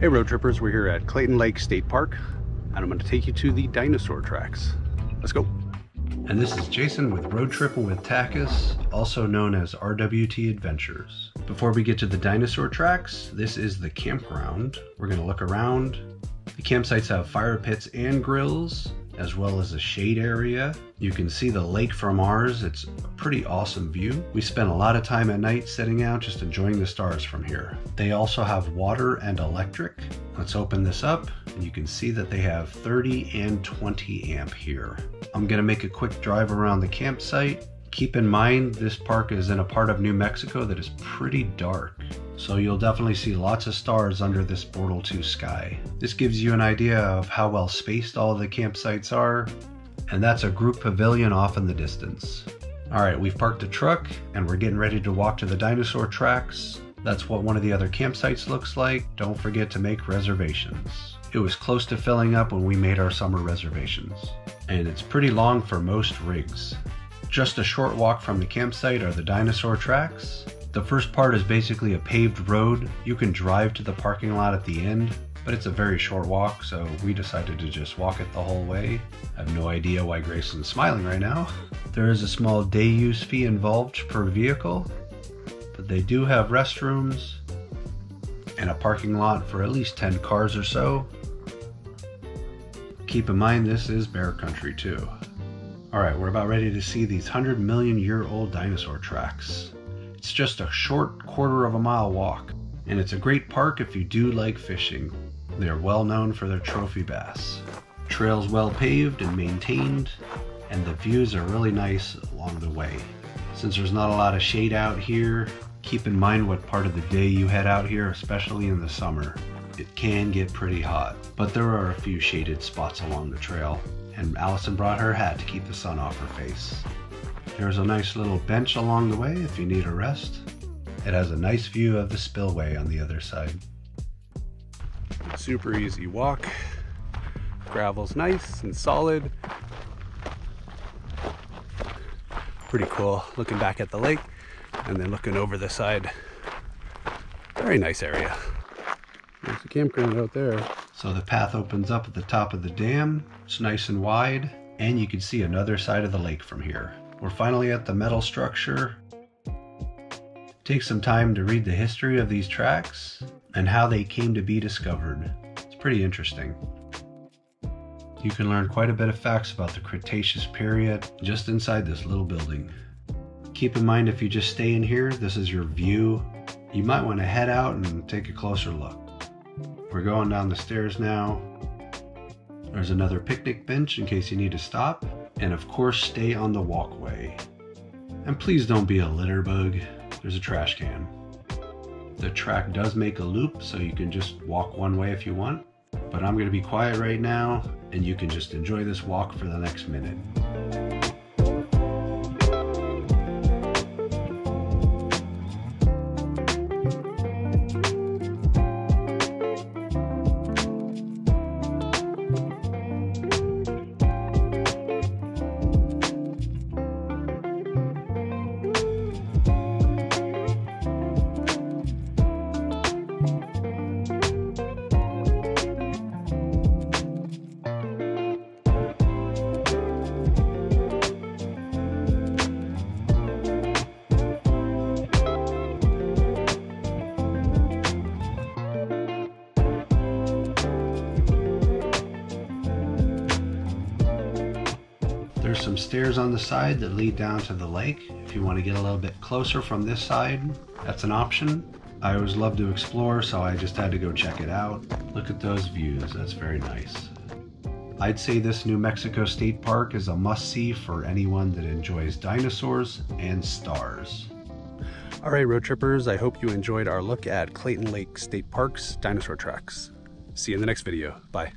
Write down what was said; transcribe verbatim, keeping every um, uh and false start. Hey Road Trippers, we're here at Clayton Lake State Park and I'm going to take you to the dinosaur tracks. Let's go. And this is Jason with Road Trippin' with Takacs, also known as R W T Adventures. Before we get to the dinosaur tracks, this is the campground. We're going to look around. The campsites have fire pits and grills, as well as a shade area. You can see the lake from ours. It's a pretty awesome view. We spent a lot of time at night sitting out, just enjoying the stars from here. They also have water and electric. Let's open this up, and you can see that they have thirty and twenty amp here. I'm gonna make a quick drive around the campsite. Keep in mind, this park is in a part of New Mexico that is pretty dark. So you'll definitely see lots of stars under this Bortle two sky. This gives you an idea of how well spaced all the campsites are. And that's a group pavilion off in the distance. All right, we've parked the truck and we're getting ready to walk to the dinosaur tracks. That's what one of the other campsites looks like. Don't forget to make reservations. It was close to filling up when we made our summer reservations. And it's pretty long for most rigs. Just a short walk from the campsite are the dinosaur tracks. The first part is basically a paved road. You can drive to the parking lot at the end, but it's a very short walk, so we decided to just walk it the whole way. I have no idea why Grayson's smiling right now. There is a small day use fee involved per vehicle, but they do have restrooms and a parking lot for at least ten cars or so. Keep in mind, this is bear country too. All right, we're about ready to see these one hundred million year old dinosaur tracks. It's just a short quarter of a mile walk, and it's a great park if you do like fishing. They're well known for their trophy bass. Trails well paved and maintained, and the views are really nice along the way. Since there's not a lot of shade out here, keep in mind what part of the day you head out here, especially in the summer. It can get pretty hot, but there are a few shaded spots along the trail, and Allison brought her hat to keep the sun off her face. There's a nice little bench along the way if you need a rest. It has a nice view of the spillway on the other side. Super easy walk. Gravel's nice and solid. Pretty cool looking back at the lake and then looking over the side. Very nice area. There's a campground out there. So the path opens up at the top of the dam. It's nice and wide, and you can see another side of the lake from here. We're finally at the metal structure. Take some time to read the history of these tracks and how they came to be discovered. It's pretty interesting. You can learn quite a bit of facts about the Cretaceous period just inside this little building. Keep in mind, if you just stay in here, this is your view. You might want to head out and take a closer look. We're going down the stairs now. There's another picnic bench in case you need to stop. And of course, stay on the walkway. And please don't be a litter bug. There's a trash can. The track does make a loop, so you can just walk one way if you want. But I'm going to be quiet right now, and you can just enjoy this walk for the next minute. There's some stairs on the side that lead down to the lake. If you want to get a little bit closer from this side, that's an option. I always love to explore, so I just had to go check it out. Look at those views, that's very nice. I'd say this New Mexico State Park is a must-see for anyone that enjoys dinosaurs and stars. All right, Road Trippers, I hope you enjoyed our look at Clayton Lake State Park's dinosaur tracks. See you in the next video, bye.